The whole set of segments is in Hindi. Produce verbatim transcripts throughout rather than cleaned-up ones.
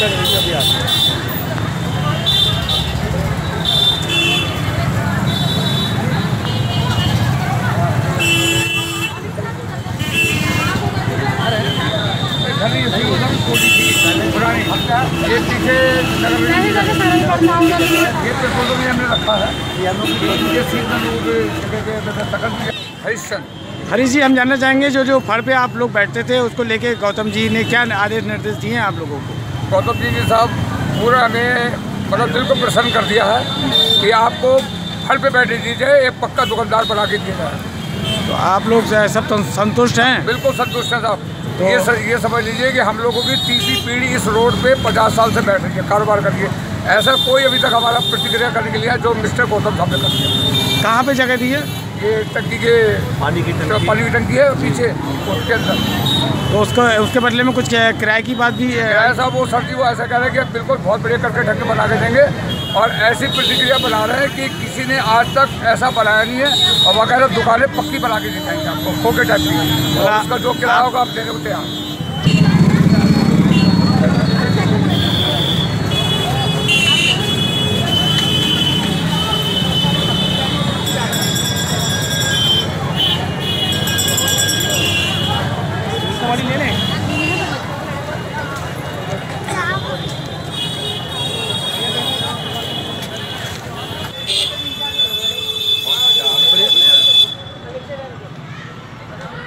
कर रही है अभी आप। ये पीछे ये पेट्रोल भी हमने रखा है, ये सीजन। हरीश जी, हम जानना चाहेंगे जो जो फड़ पे आप लोग बैठते थे उसको लेके गौतम जी ने क्या आदेश निर्देश दिए हैं आप लोगों को? गौतम जी जी साहब पूरा हमें मतलब दिल को प्रसन्न कर दिया है कि आपको फड़ पे बैठे दीजिए, एक पक्का दुकानदार बना के दिया है। तो आप लोग सब संतुष्ट हैं? बिल्कुल संतुष्ट हैं साहब। तो ये सर ये समझ लीजिए कि हम लोगों की तीसरी पीढ़ी इस रोड पे पचास साल से बैठ रही है कारोबार करके। ऐसा कोई अभी तक हमारा प्रतिक्रिया करने के लिए जो मिस्टर गौतम साहब ने कर दिया। कहाँ पे जगह दी है? ये टंकी के पानी की टंकी पानी की टंकी है पीछे उसके अंदर। तो उसका उसके बदले में कुछ किराए की बात भी है? किराया साहब वो सर जी वो ऐसा कह रहे हैं कि बिल्कुल बहुत बढ़िया करके ढंग बना के देंगे और ऐसी प्रतिक्रिया बना रहे हैं कि किसी ने आज तक ऐसा बनाया नहीं है और वगैरह दुकानें पक्की बना के दिखाएंगे आपको खोके टाइप की। उसका जो किराया होगा आप देने को तैयार।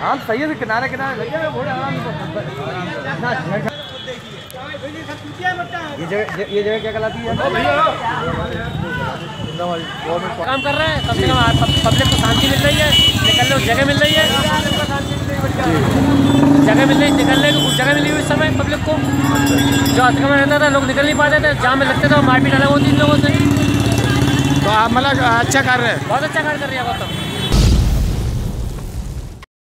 हाँ सही है, किनारे किनारे ये जगह ये जगह क्या कहलाती है? काम कर रहे हैं, कम से कम पब्लिक को शांति मिल रही है, निकलने को जगह मिल रही है, जगह मिल रही है निकलने को जगह मिली हुई इस समय पब्लिक को। जो अतिक्रमण रहता था लोग निकल नहीं पाते थे, जाम में लगते थे, मारपीट अलग होती इन लोगों से। तो आप मतलब अच्छा कर रहे हैं? बहुत अच्छा कार्य कर रही है।